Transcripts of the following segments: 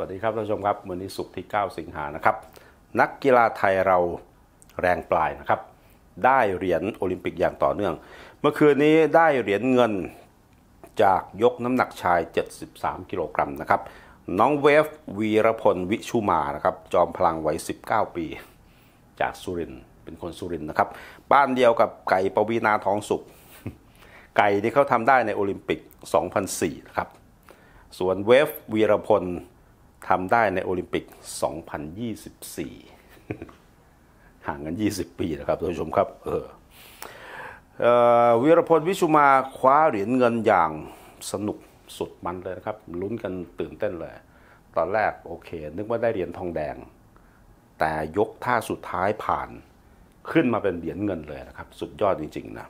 สวัสดีครับท่านผู้ชมครับวันนี้ศุกร์ที่9สิงหานะครับนักกีฬาไทยเราแรงปลายนะครับได้เหรียญโอลิมปิกอย่างต่อเนื่องเมื่อคืนนี้ได้เหรียญเงินจากยกน้ำหนักชาย73กิโลกรัมนะครับน้องเวฟวีรพลวิชุมานะครับจอมพลังวัย19ปีจากสุรินทร์เป็นคนสุรินทร์นะครับบ้านเดียวกับไก่ปวีณาทองสุขไก่ที่เขาทำได้ในโอลิมปิก2004นะครับส่วนเวฟวีรพลทำได้ในโอลิมปิก2024 ห่างกัน20 ปีนะครับท่านผู้ชมครับวีรพลวิชุมาคว้าเหรียญเงินอย่างสนุกสุดมันเลยนะครับลุ้นกันตื่นเต้นเลยตอนแรกโอเคนึกว่าได้เหรียญทองแดงแต่ยกท่าสุดท้ายผ่านขึ้นมาเป็นเหรียญเงินเลยนะครับสุดยอดจริงๆนะ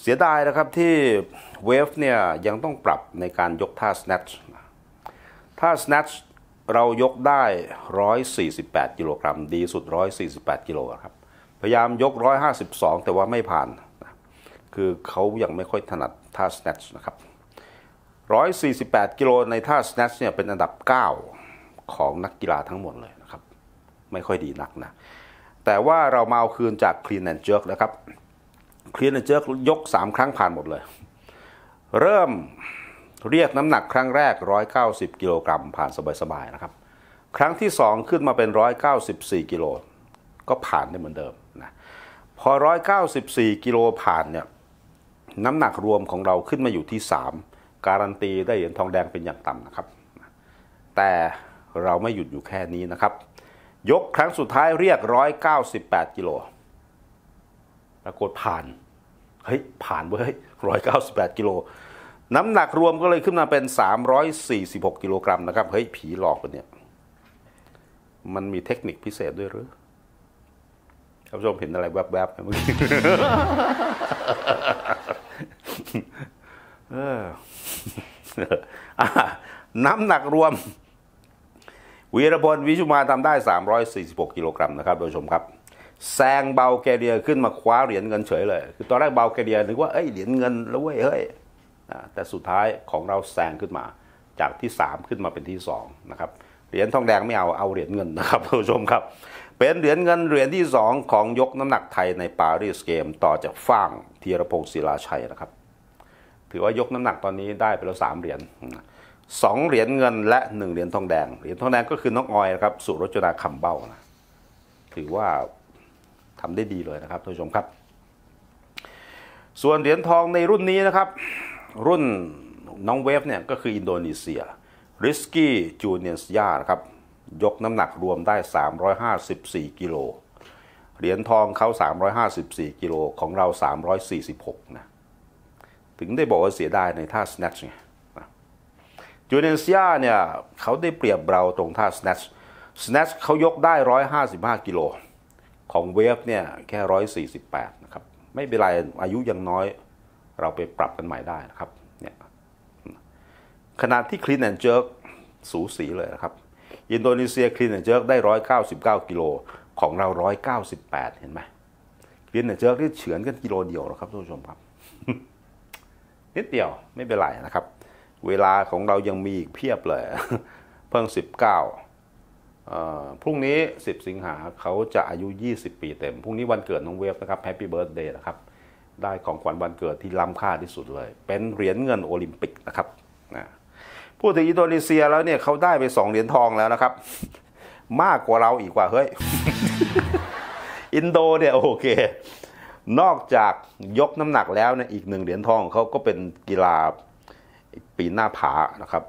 เสียดายนะครับที่เวฟเนี่ยยังต้องปรับในการยกท่า snatch ท่า snatch เรายกได้148กิโลกรัมดีสุด148กิโลครับพยายามยก152แต่ว่าไม่ผ่านคือเขายังไม่ค่อยถนัดท่า snatch นะครับ148กิโลในท่า snatch เนี่ยเป็นอันดับ9ของนักกีฬาทั้งหมดเลยนะครับไม่ค่อยดีนักนะแต่ว่าเรามาเอาคืนจาก clean and jerk นะครับclean and jerk ยก3ครั้งผ่านหมดเลยเริ่มเรียกน้ำหนักครั้งแรก190กิโลกรัมผ่านสบายๆนะครับครั้งที่2ขึ้นมาเป็น194กิโลก็ผ่านได้เหมือนเดิมนะพอ194กิโลผ่านเนี่ยน้ำหนักรวมของเราขึ้นมาอยู่ที่3การันตีได้เหรียญทองแดงเป็นอย่างต่ำนะครับแต่เราไม่หยุดอยู่แค่นี้นะครับยกครั้งสุดท้ายเรียก198กิโลปรากฏผ่านเฮ้ยผ่านเว้ย198กิโลน้ำหนักรวมก็เลยขึ้นมาเป็น346กิโลกรัมนะครับเฮ้ยผีหลอกคนเนี่ยมันมีเทคนิคพิเศษด้วยหรือท่านผู้ชมเห็นอะไรแวบๆเมื่อกี้ น้ำหนักรวมวีรพลวิชุมาทำได้346กิโลกรัมนะครับท่านผู้ชมครับแซงเบลแกเรียขึ้นมาคว้าเหรียญเงินเฉยเลยคือตอนแรกเบลแกเรียนึกว่าเอ้ยเหรียญเงินแล้วเว้ยเฮ้ยแต่สุดท้ายของเราแซงขึ้นมาจากที่3ขึ้นมาเป็นที่2นะครับเหรียญทองแดงไม่เอาเหรียญเงินนะครับท่านผู้ชมครับเป็นเหรียญเงินเหรียญที่2ของยกน้ำหนักไทยในปารีสเกมต่อจากฟ้างธีรพงศ์ศิลาชัยนะครับถือว่ายกน้ำหนักตอนนี้ได้ไปแล้ว3เหรียญ2เหรียญเงินและ1เหรียญทองแดงเหรียญทองแดงก็คือน้องออยนะครับสุรจนาคำเบ้านะถือว่าทำได้ดีเลยนะครับท่านผู้ชมครับส่วนเหรียญทองในรุ่นนี้นะครับรุ่นน้องเวฟเนี่ยก็คืออินโดนีเซียริสกี้จูเนียสยาครับยกน้ำหนักรวมได้354กิโลเหรียญทองเขา354กิโลของเรา346นะถึงได้บอกว่าเสียดายในท่า snatch ไงจูเนียสยาเนี่ยเขาได้เปรียบเราตรงท่า snatch เขายกได้155กิโลของเวฟเนี่ยแค่148นะครับไม่เป็นไรอายุยังน้อยเราไปปรับกันใหม่ได้นะครับเนี่ยขนาดที่ Clean and Jerk สูสีเลยนะครับอินโดนีเซีย Clean and Jerk ได้199กิโลของเรา198เห็นไหม Clean and Jerk นี่เฉือนกันกิโลเดียวนะครับท่านผู้ชมครับ นิดเดียวไม่เป็นไรนะครับเวลาของเรายังมีอีกเพียบเลย เพิ่ง19พรุ่งนี้10สิงหาเขาจะอายุ20ปีเต็มพรุ่งนี้วันเกิดน้องเวฟนะครับแฮปปี้เบิร์ธเดย์นะครับได้ของขวัญวันเกิดที่ล้ำค่าที่สุดเลยเป็นเหรียญเงินโอลิมปิกนะครับพูดถึงอินโดนีเซียแล้วเนี่ยเขาได้ไป2เหรียญทองแล้วนะครับมากกว่าเราอีกว่าเฮ้ย อินโดเนี่ยโอเคนอกจากยกน้ำหนักแล้วเนี่ยอีก1เหรียญทองเขาก็เป็นกีฬาปีนหน้าผานะครับ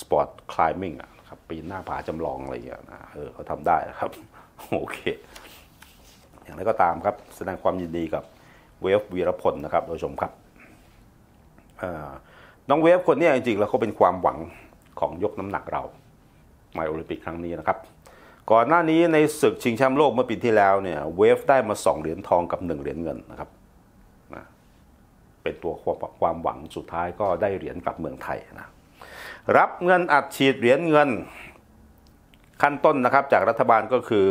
สปอร์ตคลายมิ่งปีนหน้าผาจำลองอะไรอย่างเงี้ยนะเขาทำได้นะครับโอเคอย่างไรก็ตามครับแสดงความยินดีกับเวฟวีรพลนะครับท่านผู้ชมครับน้องเวฟคนนี้จริงๆแล้วเขาเป็นความหวังของยกน้ำหนักเราในโอลิมปิกครั้งนี้นะครับก่อนหน้านี้ในศึกชิงแชมป์โลกเมื่อปีที่แล้วเนี่ยเวฟได้มา2เหรียญทองกับ1เหรียญเงินนะครับนะเป็นตัวความหวังสุดท้ายก็ได้เหรียญกลับเมืองไทยนะรับเงินอัดฉีดเหรียญเงินขั้นต้นนะครับจากรัฐบาลก็คือ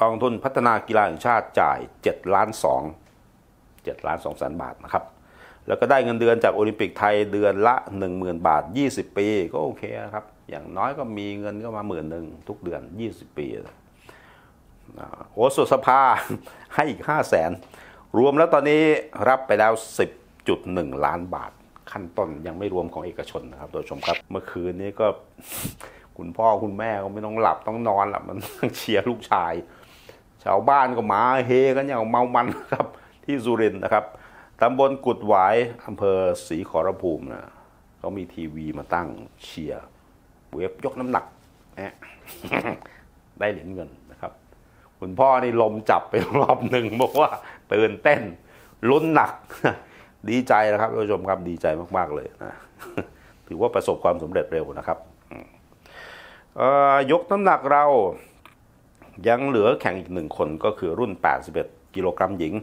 กองทุนพัฒนากีฬาแห่งชาติจ่าย7,200,000 บาทนะครับแล้วก็ได้เงินเดือนจากโอลิมปิกไทยเดือนละ 10,000 บาท20 ปีก็โอเคนะครับ อย่างน้อยก็มีเงินก็มา10,000ทุกเดือน20 ปีโอสุสภาให้อีก500,000รวมแล้วตอนนี้รับไปแล้ว 10.1 ล้านบาทขั้นต้นยังไม่รวมของเอกชนนะครับโดยชมครับเมื่อคืนนี้ก็คุณพ่อคุณแม่ก็ไม่ต้องหลับต้องนอนละมันเชียร์ลูกชายชาวบ้านก็มาเฮกันอย่างเมามันครับที่สุรินทร์นะครับตำบลกุดหวายอำเภอศรีขอรภูมินะเขามีทีวีมาตั้งเชียร์เวฟยกน้ำหนักได้เหรียญเงินนะครับคุณพ่อนี่ลมจับไปรอบหนึ่งบอกว่าตื่นเต้นลุ้นหนักดีใจนะครับท่านผู้ชมครับดีใจมากๆเลยนะถือว่าประสบความสำเร็จเร็วนะครับยกน้ำหนักเรายังเหลือแข่งอีก1คนก็คือรุ่น81กิโลกรัมหญิง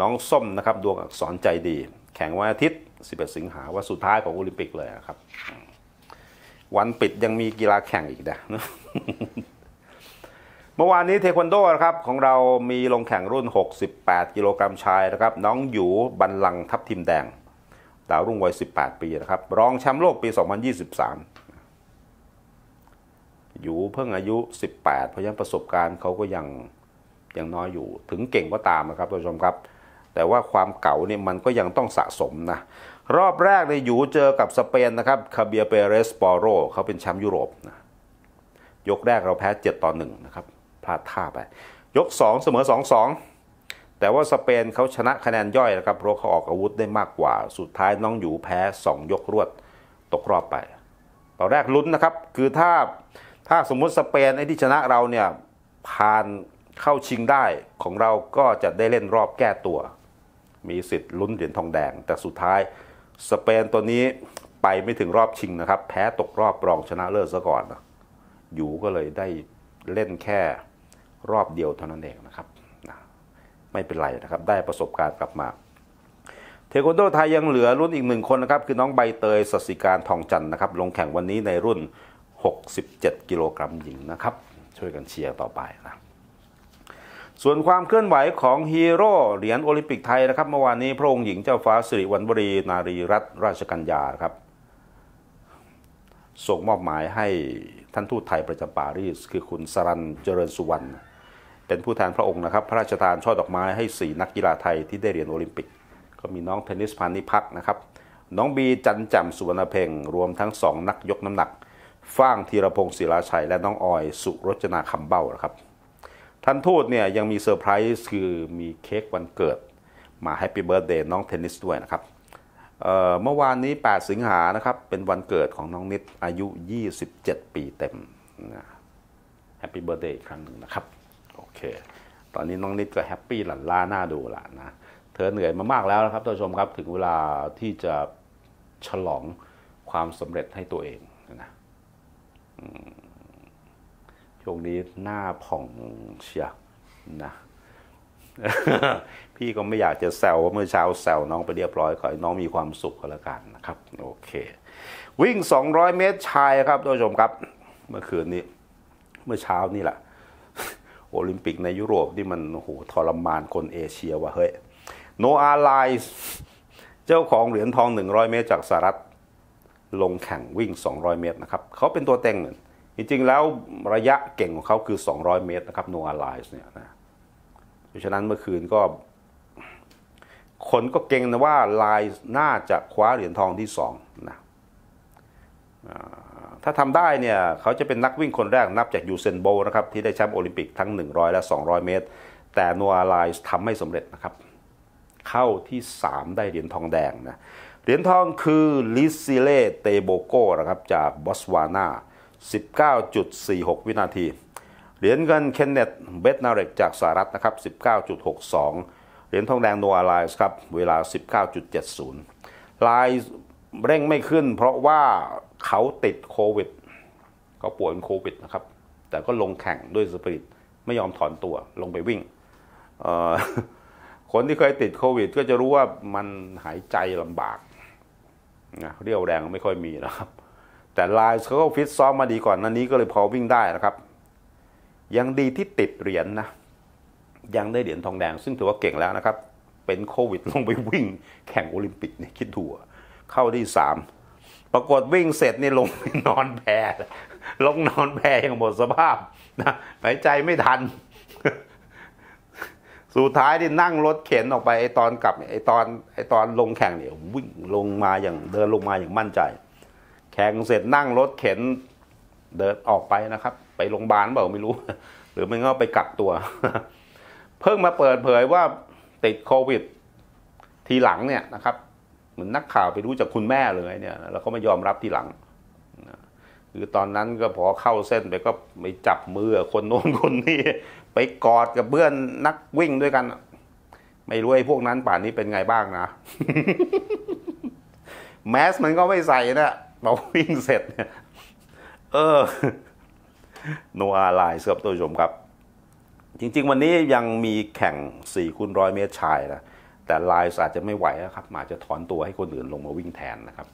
น้องส้มนะครับดวงอักษรใจดีแข่งวันอาทิตย์11 สิงหาวันสุดท้ายของโอลิมปิกเลยนะครับวันปิดยังมีกีฬาแข่งอีกนะ เมื่อวานนี้เทควันโดนะครับของเรามีลงแข่งรุ่น68กิโลกรัมชายนะครับน้องหยูบันลังทับทิมแดงดาวรุ่งวัย18 ปีนะครับรองแชมป์โลกปี2023อยู่เพิ่งอายุ18เพราะฉะนั้นประสบการณ์เขาก็ยังน้อยอยู่ถึงเก่งก็ตามนะครับท่านผู้ชมครับแต่ว่าความเก่าเนี่ยมันก็ยังต้องสะสมนะรอบแรกเลยอยู่เจอกับสเปนนะครับคาเบียเปเรสปอโรเขาเป็นแชมป์ยุโรปนะยกแรกเราแพ้7-1นะครับพลาดท่าไปยก2เสมอ 2-2 แต่ว่าสเปนเขาชนะคะแนนย่อยนะครับเพราะเขาออกอาวุธได้มากกว่าสุดท้ายน้องอยู่แพ้2ยกรวดตกรอบไปตอนแรกลุ้นนะครับคือถ้าสมมุติสเปนไอ้ที่ชนะเราเนี่ยผ่านเข้าชิงได้ของเราก็จะได้เล่นรอบแก้ตัวมีสิทธิ์ลุ้นเหรียญทองแดงแต่สุดท้ายสเปนตัวนี้ไปไม่ถึงรอบชิงนะครับแพ้ตกรอบรองชนะเลิศซะก่อนนะอยู่ก็เลยได้เล่นแค่รอบเดียวเท่านั้นเองนะครับไม่เป็นไรนะครับได้ประสบการณ์กลับมาเทควันโดไทยยังเหลือรุ่นอีก1คนนะครับคือน้องใบเตยศศิการทองจันทร์นะครับลงแข่งวันนี้ในรุ่น67กิโลกรัมหญิงนะครับช่วยกันเชียร์ต่อไปนะส่วนความเคลื่อนไหวของฮีโร่เหรียญโอลิมปิกไทยนะครับเมื่อวานนี้พระองค์หญิงเจ้าฟ้าสิริวัณวรีนารีรัตน์ราชกัญญาครับส่งมอบหมายให้ท่านทูตไทยประจำปารีสคือคุณสรัญเจริญสุวรรณเป็นผู้แทนพระองค์นะครับพระราชทานช่อดอกไม้ให้4นักกีฬาไทยที่ได้เหรียญโอลิมปิกก็มีน้องเทนนิสพานิพักนะครับน้องบีจันแจ่มสุวรรณเพ็งรวมทั้ง2นักยกน้ำหนักฟ้างธีรพงศ์ศิลาชัยและน้องออยสุรจนาคำเบ้านะครับท่านทูตเนี่ยยังมีเซอร์ไพรส์คือมีเค้กวันเกิดมาแฮปปี้เบิร์ธเดย์น้องเทนนิสด้วยนะครับเมื่อวานนี้8 สิงหานะครับเป็นวันเกิดของน้องนิดอายุ27 ปีเต็มแฮปปี้เบิร์ธเดย์อีกครั้งหนึ่งนะครับโอเคตอนนี้น้องนิดก็แฮปปี้หลั่นล่าหน้าดูละนะเธอเหนื่อยมามากแล้วนะครับท่านผู้ชมครับถึงเวลาที่จะฉลองความสำเร็จให้ตัวเองนะช่วงนี้หน้าผ่องเชียนะพี่ก็ไม่อยากจะแซวเมื่อเช้าแซวน้องไปเรียบร้อยขอให้น้องมีความสุขก็แล้วกันนะครับโอเควิ่ง200เมตรชายครับท่านผู้ชมครับเมื่อคืนนี้เมื่อเช้านี่แหละโอลิมปิกในยุโรปที่มันโหทรมานคนเอเชียว่ะเฮ้ยโนอาไลส์เจ้าของเหรียญทอง100เมตรจากสหรัฐลงแข่งวิ่ง200เมตรนะครับเขาเป็นตัวเต็งจริงๆแล้วระยะเก่งของเขาคือ200เมตรนะครับโนอาไลส์เนี่ยนะเพราะฉะนั้นเมื่อคืนก็คนก็เก่งนะว่าไลส์น่าจะคว้าเหรียญทองที่2นะถ้าทำได้เนี่ยเขาจะเป็นนักวิ่งคนแรกนับจากยูเซนโบนะครับที่ได้แชมป์โอลิมปิกทั้ง100และ200เมตรแต่โนอาไลส์ทำไม่สำเร็จนะครับเข้าที่3ได้เหรียญทองแดงนะเหรียญทองคือลิซิเล่เตโบโกนะครับจากบอสวานา 19.46 วินาทีเหรียญเงินเคนเนตเบตนาเรกจากสหรัฐนะครับ 19.62 เหรียญทองแดงโนอาไลส์ครับเวลา 19.70 ไลส์เร่งไม่ขึ้นเพราะว่าเขาติดโควิดเขาป่วยโควิดนะครับแต่ก็ลงแข่งด้วยสปิริตไม่ยอมถอนตัวลงไปวิ่งคนที่เคยติดโควิดก็จะรู้ว่ามันหายใจลำบากนะเรี่ยวแรงไม่ค่อยมีนะครับแต่ไลส์เขาฟิตซ้อมมาดีก่อนนั้นนี้ก็เลยพอวิ่งได้นะครับยังดีที่ติดเหรียญ นะยังได้เหรียญทองแดงซึ่งถือว่าเก่งแล้วนะครับเป็นโควิดลงไปวิ่งแข่งโอลิมปิกเนี่ยคิดดูเข้าที่3 ปรากฏวิ่งเสร็จนี่ลงนอนแผ่ลงนอนแผ่อย่างหมดสภาพนะหายใจไม่ทันสุดท้ายที่นั่งรถเข็นออกไปไอตอนกลับไอตอนลงแข่งเนี่ยวิ่งลงมาอย่างเดินลงมาอย่างมั่นใจแข่งเสร็จนั่งรถเข็นเดินออกไปนะครับไปโรงพยาบาลเปล่าไม่รู้หรือไม่ก็ไปกักตัวเพิ่งมาเปิดเผยว่าติดโควิดทีหลังเนี่ยนะครับเหมือนนักข่าวไปรู้จากคุณแม่เลยเนี่ยแล้วเขาไม่ยอมรับทีหลังคือตอนนั้นก็พอเข้าเส้นไปก็ไปจับมือคนโน้นคนนี้ไปกอดกับเพื่อนนักวิ่งด้วยกันไม่รู้ไอ้พวกนั้นป่านนี้เป็นไงบ้างนะ แมสมันก็ไม่ใส่นะพอวิ่งเสร็จเนี่ยโนอาไลน์ครับท่านผู้ชมครับจริงๆวันนี้ยังมีแข่ง 4x100 เมตรชายนะแต่ไลน์อาจจะไม่ไหวนะครับอาจจะถอนตัวให้คนอื่นลงมาวิ่งแทนนะครับ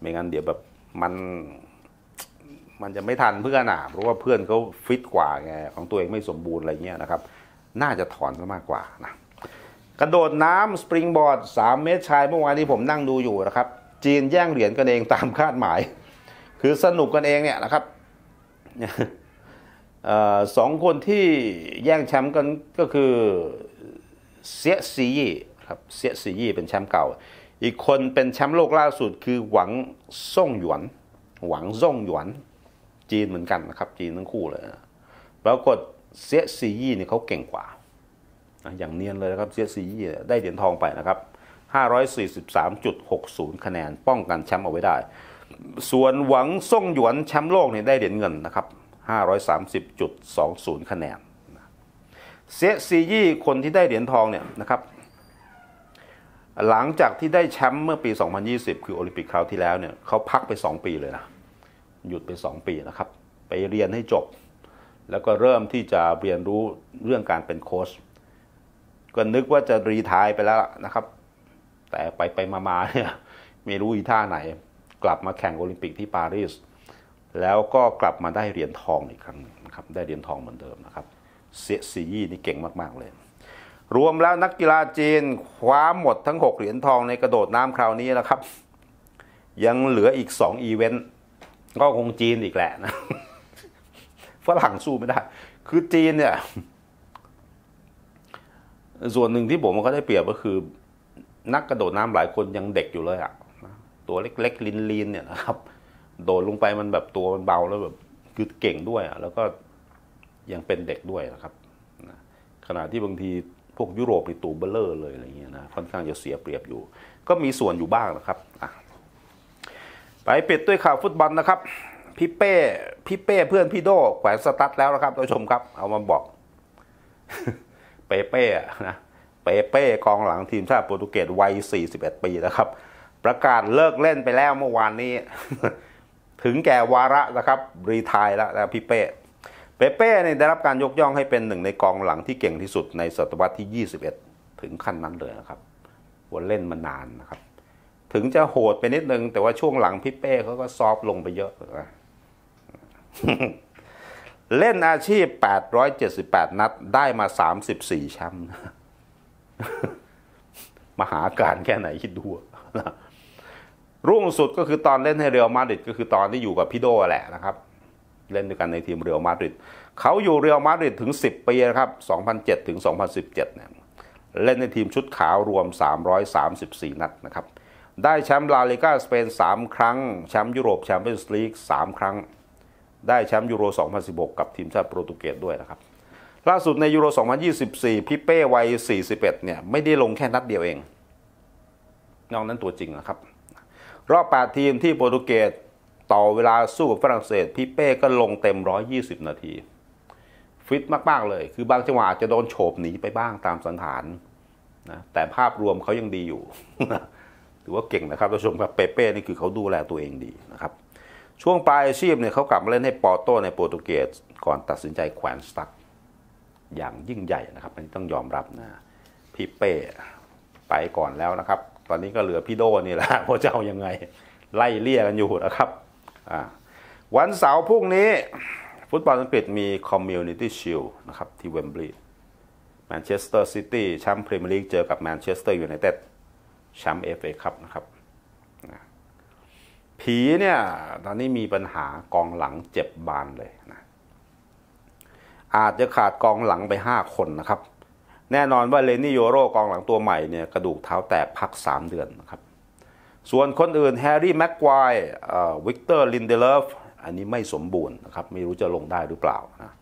ไม่งั้นเดี๋ยวแบบมันจะไม่ทันเพื่อนอ่ะเพราะว่าเพื่อนเขาฟิตกว่าไงของตัวเองไม่สมบูรณ์อะไรเงี้ยนะครับน่าจะถอนซะมากกว่านะกระโดดน้ำสปริงบอร์ด3เมตรชายเมื่อวานนี้ผมนั่งดูอยู่นะครับจีนแย่งเหรียญกันเองตามคาดหมายคือสนุกกันเองเนี่ยนะครับสองคนที่แย่งแชมป์กันก็คือเซียซียี่ครับเซียซียี่เป็นแชมป์เก่าอีกคนเป็นแชมป์โลกล่าสุดคือหวังซ่งหยวนจีนเหมือนกันนะครับจีนทั้งคู่เลยนะปรากฏเซียซียี่เนี่ยเขาเก่งกว่าอย่างเนียนเลยนะครับเซียซียี่ได้เหรียญทองไปนะครับ 543.60 คะแนนป้องกันแชมป์เอาไว้ได้ส่วนหวังซ่งหยวนแชมป์โลกเนี่ยได้เหรียญเงินนะครับ530.20 คะแนนเซียซียี่คนที่ได้เหรียญทองเนี่ยนะครับหลังจากที่ได้แชมป์เมื่อปี2020คือโอลิมปิกคราวที่แล้วเนี่ยเขาพักไป2ปีเลยนะหยุดไป2ปีนะครับไปเรียนให้จบแล้วก็เริ่มที่จะเรียนรู้เรื่องการเป็นโค้ชก็นึกว่าจะรีไทร์ไปแล้วนะครับแต่ไปมาเนี่ยไม่รู้อีท่าไหนกลับมาแข่งโอลิมปิกที่ปารีสแล้วก็กลับมาได้เหรียญทองอีกครั้งนะครับได้เหรียญทองเหมือนเดิมนะครับเซียซียี่นี่เก่งมากๆเลยรวมแล้วนักกีฬาจีนคว้าหมดทั้ง6เหรียญทองในกระโดดน้ำคราวนี้แล้วครับยังเหลืออีก2อีเวนต์ก็คงจีนอีกแหละนะฝรั่งสู้ไม่ได้คือจีนเนี่ยส่วนหนึ่งที่ผมก็ได้เปรียบก็คือนักกระโดดน้ำหลายคนยังเด็กอยู่เลยอะตัวเล็กๆลีนๆเนี่ยนะครับโดดลงไปมันแบบตัวมันเบาแล้วแบบคือเก่งด้วยแล้วก็ยังเป็นเด็กด้วยนะครับขณะที่บางทีพวกยุโรปในตูเบลเลอร์เลยอะไรเงี้ยนะค่อนข้างจะเสียเปรียบอยู่ก็มีส่วนอยู่บ้างนะครับไปปิดด้วยข่าวฟุตบอลนะครับพี่เป้เพื่อนพี่โด้แขวนสตั๊ดแล้วนะครับท่านผู้ชมครับเอามาบอก เป้นะเป้กองหลังทีมชาติโปรตุเกสวัย41ปีนะครับประกาศเลิกเล่นไปแล้วเมื่อวานนี้ ถึงแก่วาระนะครับรีไทร์แล้วนะพี่เป้เนี่ยได้รับการยกย่องให้เป็นหนึ่งในกองหลังที่เก่งที่สุดในศตวรรษที่21ถึงขั้นนั้นเลยนะครับว่าเล่นมานานนะครับถึงจะโหดไปนิดนึงแต่ว่าช่วงหลังพี่เป้เขาก็ซอฟลงไปเยอะ เล่นอาชีพ878นัดได้มา34แชมป์ มหาการแค่ไหนคิดดูรุ่งสุดก็คือตอนเล่นให้เรอัลมาดริดก็คือตอนที่อยู่กับพี่โด้แหละนะครับเล่นด้วยกันในทีมเรอัลมาดริดเขาอยู่เรอัลมาดริดถึง10ปีนะครับ2007ถึง2017เนี่ยเล่นในทีมชุดขาวรวม334นัดนะครับได้แชมป์ลาลิก้าสเปน3ครั้งแชมป์ยุโรปแชมเปี้ยนส์ลีก3ครั้งได้แชมป์ยูโร2016กับทีมชาติโปรตุเกสด้วยนะครับล่าสุดในยูโร2024พี่เป้วัย41เนี่ยไม่ได้ลงแค่นัดเดียวเองนอกนั้นตัวจริงนะครับรอบ8ทีมที่โปรตุเกสต่อเวลาสู้กับฝรั่งเศสพี่เป้ก็ลงเต็ม120นาทีฟิตมากๆเลยคือบางจังหวะจะโดนโฉบหนีไปบ้างตามสันฐานนะแต่ภาพรวมเขายังดีอยู่ ถือว่าเก่งนะครับท่านผู้ชมครับเป้นี่คือเขาดูแลตัวเองดีนะครับช่วงปลายอาชีพเนี่ยเขากลับมาเล่นให้ปอร์โตในโปรตุเกสก่อนตัดสินใจแขวนสตั๊ดอย่างยิ่งใหญ่นะครับอันนี้ต้องยอมรับนะพี่เป้ไปก่อนแล้วนะครับตอนนี้ก็เหลือพี่โด้นี่แหละว่าจะเอายังไงไล่เลี่ยกันอยู่นะครับวันเสาร์พรุ่งนี้ฟุตบอลอังกฤษมีคอมมิวนิตี้ชิลด์นะครับที่เวมบลีย์แมนเชสเตอร์ซิตี้แชมป์พรีเมียร์ลีกเจอกับแมนเชสเตอร์ยูไนเต็ดแชมป์เอฟเอคัพนะครับ ผีเนี่ยตอนนี้มีปัญหากองหลังเจ็บบานเลยนะอาจจะขาดกองหลังไป5คนนะครับแน่นอนว่าเลนี่โยโร่กองหลังตัวใหม่เนี่ยกระดูกเท้าแตกพัก3เดือนนะครับส่วนคนอื่นแฮร์รี่แม็กควายวิกเตอร์ลินเดเลฟอันนี้ไม่สมบูรณ์นะครับไม่รู้จะลงได้หรือเปล่านะ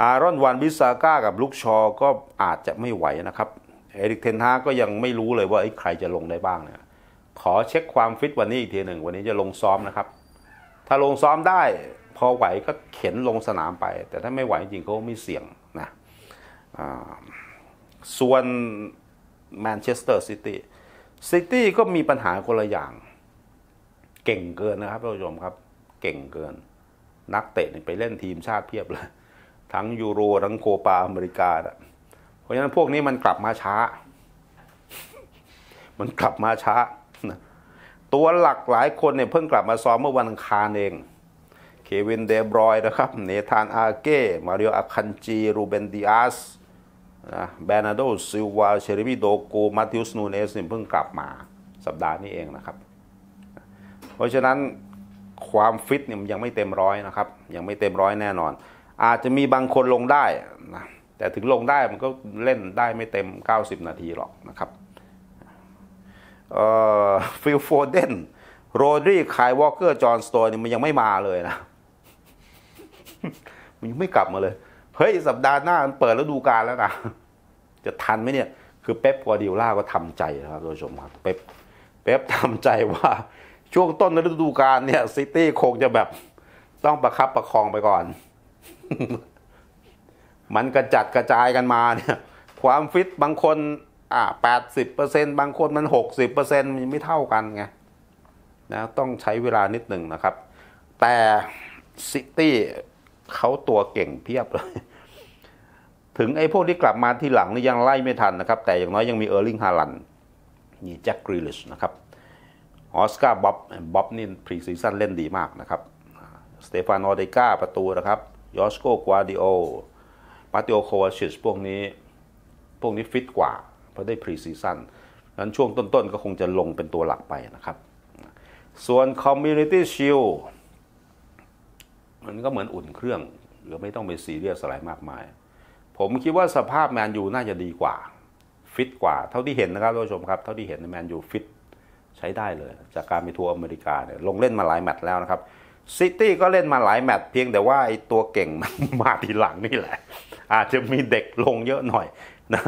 อารอนวันบิซาก้ากับลุคชอก็อาจจะไม่ไหวนะครับเอริกเทนฮาก็ยังไม่รู้เลยว่าใครจะลงได้บ้างเนี่ยขอเช็คความฟิตวันนี้อีกทีหนึ่งวันนี้จะลงซ้อมนะครับถ้าลงซ้อมได้พอไหวก็เข็นลงสนามไปแต่ถ้าไม่ไหวจริงเขาไม่เสี่ยงนะส่วนแมนเชสเตอร์ซิตี้ก็มีปัญหาคนละอย่างเก่งเกินนะครับท่านผู้ชมครับเก่งเกินนักเตะไปเล่นทีมชาติเพียบเลยทั้งยูโรทั้งโคปาอเมริกาเพราะฉะนั้นพวกนี้มันกลับมาช้าตัวหลักหลายคนเนี่ยเพิ่งกลับมาซ้อมเมื่อวันอังคารเองเควินเดบรอยน์นะครับเนธานอาเก้มาริโออาคันจีรูเบนดิอาสแบนาโดซิลวาเชริมิโดโกมาติอุสนูเนสเนี่ยเพิ่งกลับมาสัปดาห์นี้เองนะครับเพราะฉะนั้นความฟิตเนี่ยยังไม่เต็มร้อยนะครับยังไม่เต็มร้อยแน่นอนอาจจะมีบางคนลงได้นะแต่ถึงลงได้มันก็เล่นได้ไม่เต็ม90นาทีหรอกนะครับฟิลโฟเดนโรดรีคายวอลเกอร์จอห์นสโตนมันยังไม่มาเลยนะ มันยังไม่กลับมาเลยเฮ้ยสัปดาห์หน้ามันเปิดฤดูกาลแล้วนะจะทันไหมเนี่ยคือเป๊ปกัวดิโอล่าก็ทำใจนะครับท่านผู้ชมครับเป๊ปทำใจว่าช่วงต้นฤดูกาลเนี่ยซิตี้คงจะแบบต้องประคับประคองไปก่อน มันกระจัดกระจายกันมาเนี่ยความฟิตบางคน80% บางคนมัน 60% มันไม่เท่ากันไงนะต้องใช้เวลานิดหนึ่งนะครับแต่ซิตี้เขาตัวเก่งเพียบเลยถึงไอ้พวกที่กลับมาที่หลังนี่ยังไล่ไม่ทันนะครับแต่อย่างน้อยยังมีเออร์ลิงฮาลันด์มีแจ็คกรีลิชนะครับออสการ์บ๊อบนี่พรีซีซั่นเล่นดีมากนะครับสเตฟานอเดกาประตูนะครับยอสโกกัวดิโอมาติโอโควาชิชพวกนี้ฟิตกว่าเพราะได้พรีซีซั่นนั้นช่วงต้นๆก็คงจะลงเป็นตัวหลักไปนะครับส่วนคอมมูนิตี้ชิลด์มันก็เหมือนอุ่นเครื่องหรือไม่ต้องไปซีเรียสอะไรมากมายผมคิดว่าสภาพแมนยูน่าจะดีกว่าฟิตกว่าเท่าที่เห็นนะครับท่านผู้ชมครับเท่าที่เห็นแมนยูฟิตใช้ได้เลยจากการไปทัวร์อเมริกาเนี่ยลงเล่นมาหลายแมตช์แล้วนะครับซิตี้ก็เล่นมาหลายแมตช์เพียงแต่ว่าไอ้ตัวเก่งมันมาทีหลังนี่แหละอาจจะมีเด็กลงเยอะหน่อยนะ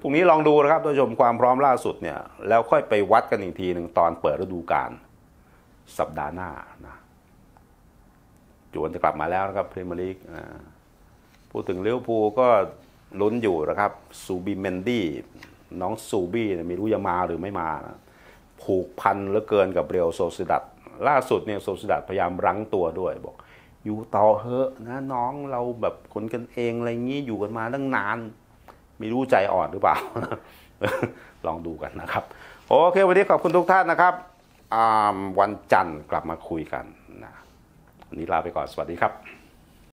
พรุ่งนี้ลองดูนะครับท่านผู้ชมความพร้อมล่าสุดเนี่ยแล้วค่อยไปวัดกันอีกทีหนึ่งตอนเปิดฤดูกาลสัปดาห์หน้านะจวนจะกลับมาแล้วนะครับพรีเมียร์ลีกพูดถึงลิเวอร์พูลก็ลุ้นอยู่นะครับซูบิเมนดี้น้องซูบี้ไม่รู้จะมาหรือไม่มานะผูกพันเหลือเกินกับเรอัลโซเซดัดล่าสุดเนี่ยโซเซดัดพยายามรั้งตัวด้วยบอกอยู่ต่อเหอะนะน้องเราแบบคนกันเองอะไรงี้อยู่กันมาตั้งนานไม่รู้ใจอ่อนหรือเปล่า ลองดูกันนะครับโอเควันนี้ขอบคุณทุกท่านนะครับวันจันทร์กลับมาคุยกันนะวันนี้ลาไปก่อนสวัสดีครับ